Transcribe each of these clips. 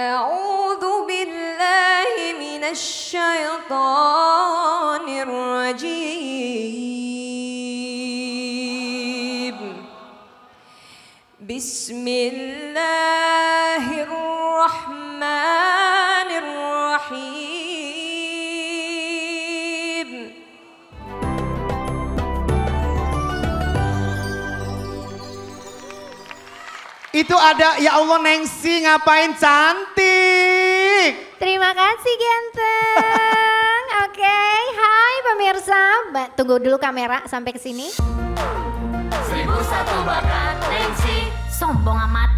أعوذ بالله من الشيطان الرجيم بسم الله الرحمن الرحيم Itu ada ya Allah Nengsi ngapain cantik. Terima kasih ganteng. Oke, hai pemirsa. Tunggu dulu kamera sampai ke sini. 1001 bakat Nengsi sombong amat.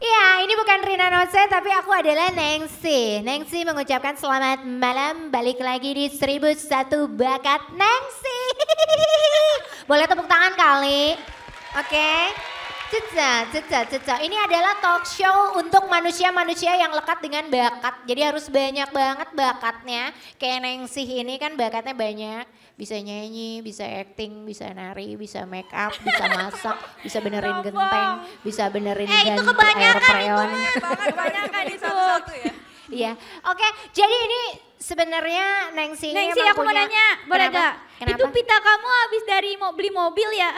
Ya, ini bukan Rina Nose tapi aku adalah Nengsi. Nengsi mengucapkan selamat malam, balik lagi di 1001 bakat Nengsi. Boleh tepuk tangan kali. Oke. Cecah. Ini adalah talk show untuk manusia-manusia yang lekat dengan bakat. Jadi harus banyak banget bakatnya. Kayak Nengsi ini kan bakatnya banyak. Bisa nyanyi, bisa acting, bisa nari, bisa make up, bisa masak, bisa benerin genteng, bisa benerin ganti air freon. Kebanyakan di satu-satu ya. Iya, oke. Jadi ini sebenarnya Nengsi ini Nengsi, aku mau nanya, boleh gak? Itu pita kamu habis dari beli mobil ya?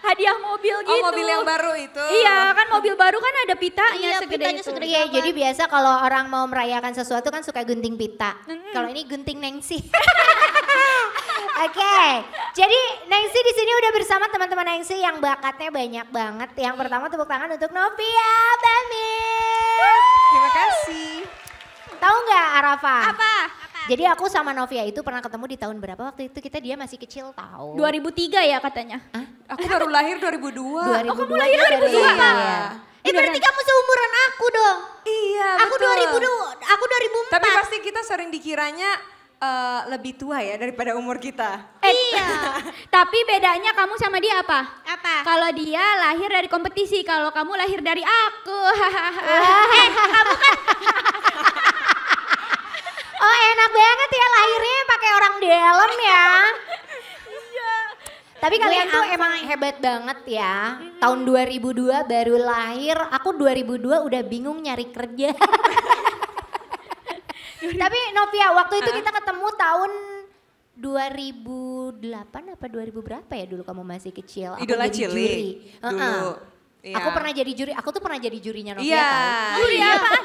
Hadiah mobil gitu. Oh mobil yang baru itu. Iya kan mobil baru kan ada pitanya, iya, segede pitanya itu. Iya jadi biasa kalau orang mau merayakan sesuatu kan suka gunting pita. Kalau ini gunting Nengsi. Oke, jadi Nengsi di sini udah bersama teman-teman Nengsi yang bakatnya banyak banget. Yang pertama tepuk tangan untuk Novia Bachmid. Terima kasih. Tahu nggak Arafa? Apa? Jadi aku sama Novia itu pernah ketemu di tahun berapa waktu itu dia masih kecil tahu. 2003 ya katanya. Hah? Aku baru lahir 2002. Oh kamu lahir 2002? Iya. Itu berarti kamu seumuran aku dong. Iya betul. Aku 2004. Tapi pasti kita sering dikiranya lebih tua ya daripada umur kita. Iya. Tapi bedanya kamu sama dia apa? Apa? Kalau dia lahir dari kompetisi, kalau kamu lahir dari aku. Kamu kan... Oh enak banget ya lahirnya pakai orang dalam ya. Iya. Tapi kalian tuh emang hebat banget ya. Tahun 2002 baru lahir, aku 2002 udah bingung nyari kerja. Tapi Novia waktu itu kita ketemu tahun 2008 apa 2000 berapa ya dulu kamu masih kecil. Aku Idola Cilik dulu. Ya. Aku pernah jadi juri, aku tuh pernah jadi jurinya Novia tau. Juri apaan?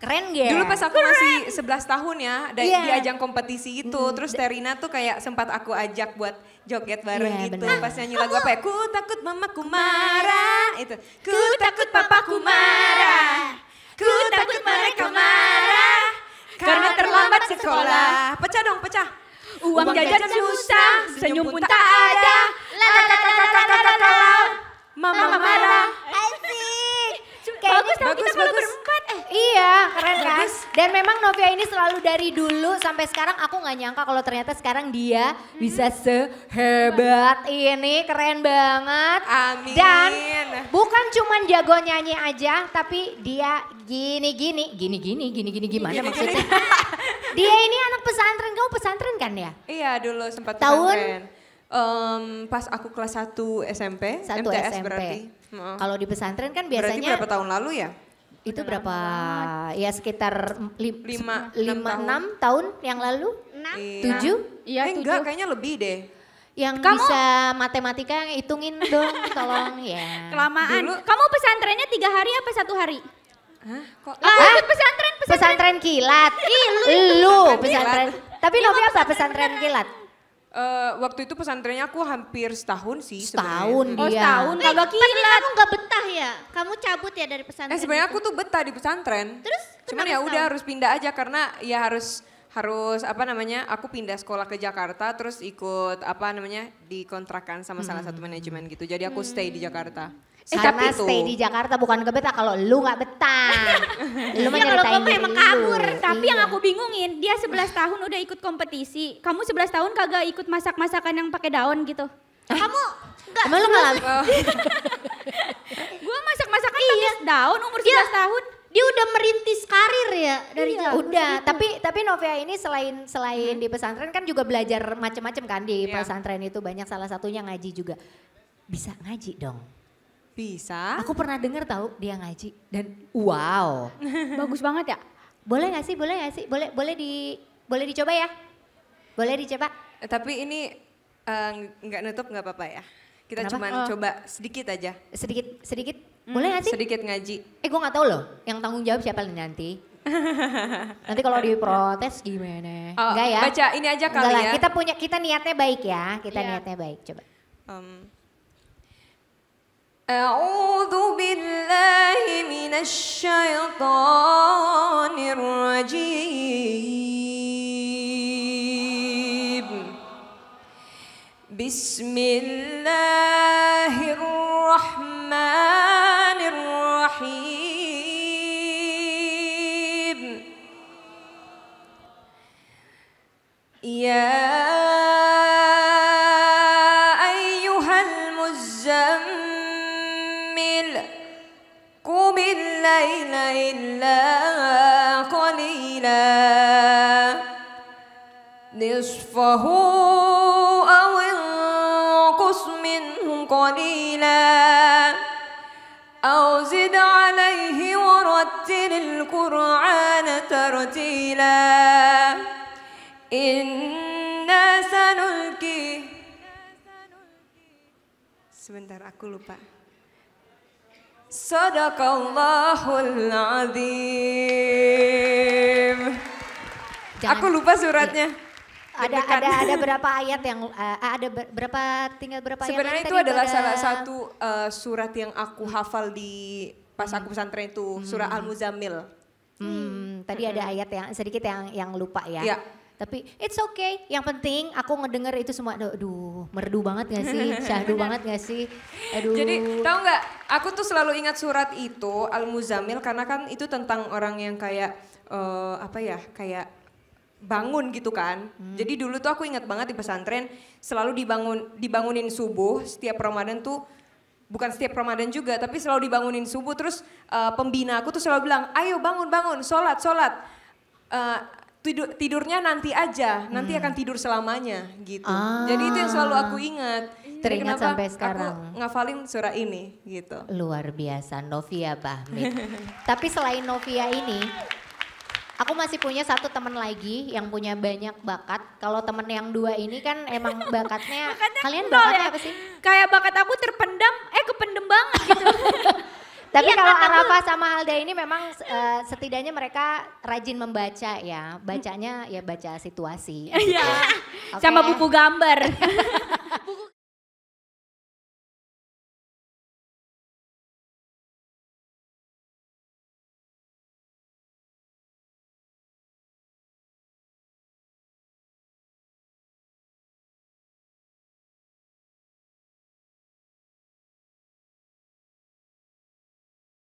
Keren gak? Dulu pas aku masih 11 tahun ya, di ajang kompetisi itu. Terus Terina tuh kayak sempat aku ajak buat joget bareng gitu. Pas nyanyi lagu apa ya? Ku takut mamaku marah. Itu. Ku takut papaku marah. Ku takut mereka marah. Karena terlambat sekolah. Pecah dong, pecah. Uang jajan susah, senyum pun tak ada. Mama marah. Asik. Bagus dong kita kalau berempat. Iya keren kan. Dan memang Novia ini selalu dari dulu sampai sekarang aku gak nyangka kalau ternyata sekarang dia bisa sehebat ini. Keren banget. Amin. Dan bukan cuman jago nyanyi aja tapi dia gini gimana maksudnya. Dia ini anak pesantren, kamu pesantren kan ya? Iya dulu sempat pesantren. Tahun? Pas aku kelas 1 SMP, MTS SMP. Berarti. Kalau di pesantren kan biasanya. Berarti berapa tahun lalu ya? Itu berapa? Ya sekitar 5-6 tahun yang lalu? 6? 7? Iya 7. Enggak kayaknya lebih deh. Yang kamu bisa matematika hitungin dong tolong ya. Kelamaan. Dulu, kamu pesantrennya 3 hari apa 1 hari? Hah? Kok? Pesantren kilat. Lu pesantren. Tapi Novia apa pesantren kilat? Waktu itu pesantrennya aku hampir setahun sih sebenarnya. Setahun dia. Oh setahun kagak kilat. Tapi kamu gak betah ya? Kamu cabut ya dari pesantren? Sebenarnya aku tuh betah di pesantren. Terus? Cuman ya udah harus pindah aja karena ya harus apa namanya? Aku pindah sekolah ke Jakarta terus ikut apa namanya? Dikontrakan sama salah satu manajemen gitu. Jadi aku stay di Jakarta. Karena stay di Jakarta bukan ke betah kalau lu gak betah. Lu menyertain diri lu. Kalau gue emang kabur. Tapi yang aku bingungin dia 11 tahun udah ikut kompetisi. Kamu 11 tahun kagak ikut masak-masakan yang pakai daun gitu. Kamu gak. Emang lu ngalamin? Gue masak-masakan pakai daun umur 11 tahun. Dia udah merintis karir ya dari jauh. Udah, tapi Novia ini selain di pesantren kan juga belajar macam-macam kan di pesantren itu. Banyak salah satunya ngaji juga. Bisa ngaji dong. Bisa. Aku pernah dengar tahu dia ngaji dan wow. Bagus banget ya. Boleh gak sih? Boleh gak sih? Boleh dicoba ya? Boleh dicoba. Tapi ini nggak nutup nggak apa-apa ya? Kita cuma coba sedikit aja. Sedikit? Boleh gak sih? Sedikit ngaji. Gue gak tahu loh yang tanggung jawab siapa nanti. Nanti kalau diprotes gimana? Oh, enggak ya? Baca ini aja kali ya. Kita niatnya baik ya. Kita niatnya baik, coba. A'udzu billahi minasy syaithanir rajim. Bismillahirrahmanirrahim. نصفه أو انقص منه قليلا أو زد عليه ورتل القرآن ترتيلا إنا سنلقي sebentar aku lupa. Sadaqallahul Azim. Aku lupa suratnya. Ada berapa ayat yang tinggal berapa sebenarnya ayat itu adalah salah satu surat yang aku hafal di pas aku pesantren itu surah Al-Muzzammil. Tadi ada ayat yang sedikit yang lupa ya. Yeah. Tapi it's okay, yang penting aku ngedenger itu semua, aduh merdu banget gak sih, syahdu banget gak sih, aduh. Jadi tahu gak, aku tuh selalu ingat surat itu Al-Muzzammil karena kan itu tentang orang yang kayak kayak bangun gitu kan. Jadi dulu tuh aku ingat banget di pesantren selalu dibangunin subuh setiap Ramadan tuh. Bukan setiap Ramadan juga, tapi selalu dibangunin subuh terus pembina aku tuh selalu bilang, ayo bangun, sholat. Tidurnya nanti aja, nanti akan tidur selamanya gitu. Jadi itu yang selalu aku ingat. Teringat sampai sekarang. Aku ngafalin surah ini gitu. Luar biasa, Novia Bachmid. Tapi selain Novia ini, aku masih punya satu teman lagi yang punya banyak bakat. Kalau temen yang dua ini kan emang bakatnya, kalian bakatnya apa sih? Kayak bakat aku terpendam, kependem banget gitu. Tapi iya, kalau Arafa sama Halda ini memang setidaknya mereka rajin membaca ya. Bacanya ya baca situasi. Iya. Okay. Sama buku gambar.